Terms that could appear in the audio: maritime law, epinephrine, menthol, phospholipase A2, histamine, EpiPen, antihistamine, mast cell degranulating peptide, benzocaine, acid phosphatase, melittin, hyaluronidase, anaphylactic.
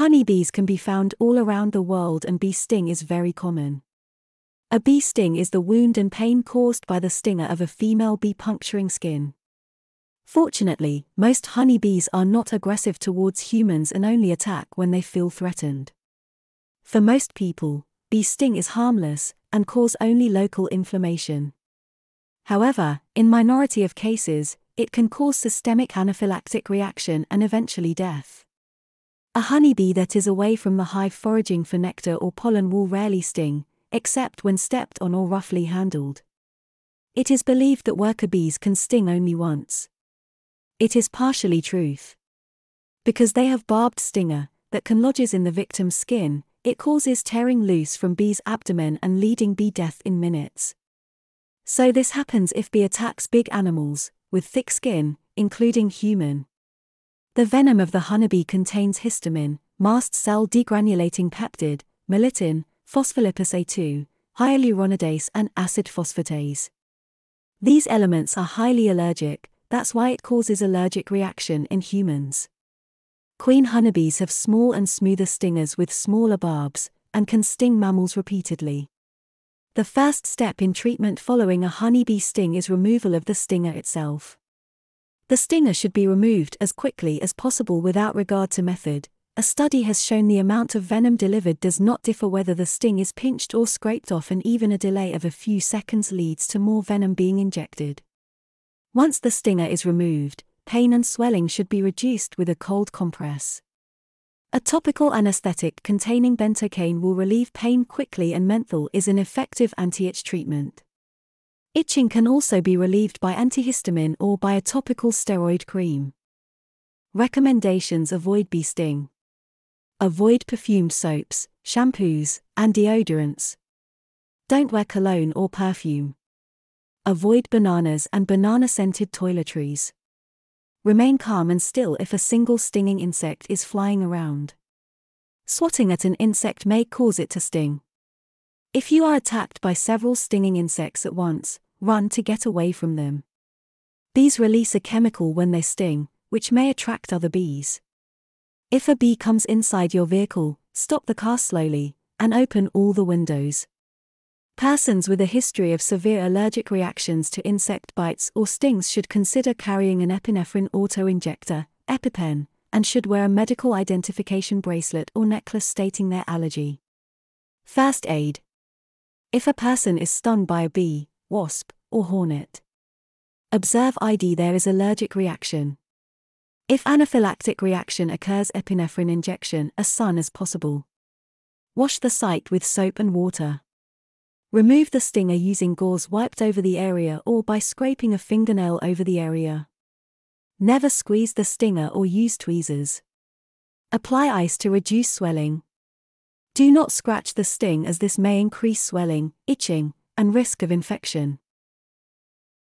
Honeybees can be found all around the world, and bee sting is very common. A bee sting is the wound and pain caused by the stinger of a female bee puncturing skin. Fortunately, most honeybees are not aggressive towards humans and only attack when they feel threatened. For most people, bee sting is harmless and causes only local inflammation. However, in minority of cases, it can cause systemic anaphylactic reaction and eventually death. A honeybee that is away from the hive foraging for nectar or pollen will rarely sting, except when stepped on or roughly handled. It is believed that worker bees can sting only once. It is partially truth. Because they have barbed stinger that can lodges in the victim's skin, it causes tearing loose from bee's abdomen and leading bee death in minutes. So this happens if bee attacks big animals with thick skin, including human. The venom of the honeybee contains histamine, mast cell degranulating peptide, melittin, phospholipase A2, hyaluronidase and acid phosphatase. These elements are highly allergic, that's why it causes allergic reaction in humans. Queen honeybees have small and smoother stingers with smaller barbs, and can sting mammals repeatedly. The first step in treatment following a honeybee sting is removal of the stinger itself. The stinger should be removed as quickly as possible without regard to method. A study has shown the amount of venom delivered does not differ whether the sting is pinched or scraped off, and even a delay of a few seconds leads to more venom being injected. Once the stinger is removed, pain and swelling should be reduced with a cold compress. A topical anesthetic containing benzocaine will relieve pain quickly, and menthol is an effective anti-itch treatment. Itching can also be relieved by antihistamine or by a topical steroid cream. Recommendations: avoid bee sting. Avoid perfumed soaps, shampoos, and deodorants. Don't wear cologne or perfume. Avoid bananas and banana-scented toiletries. Remain calm and still if a single stinging insect is flying around. Swatting at an insect may cause it to sting. If you are attacked by several stinging insects at once, run to get away from them. Bees release a chemical when they sting, which may attract other bees. If a bee comes inside your vehicle, stop the car slowly, and open all the windows. Persons with a history of severe allergic reactions to insect bites or stings should consider carrying an epinephrine auto-injector, EpiPen, and should wear a medical identification bracelet or necklace stating their allergy. First aid. If a person is stung by a bee, wasp, or hornet, observe ID there is allergic reaction. If anaphylactic reaction occurs, epinephrine injection as soon as possible. Wash the site with soap and water. Remove the stinger using gauze wiped over the area or by scraping a fingernail over the area. Never squeeze the stinger or use tweezers. Apply ice to reduce swelling. Do not scratch the sting as this may increase swelling, itching, and risk of infection.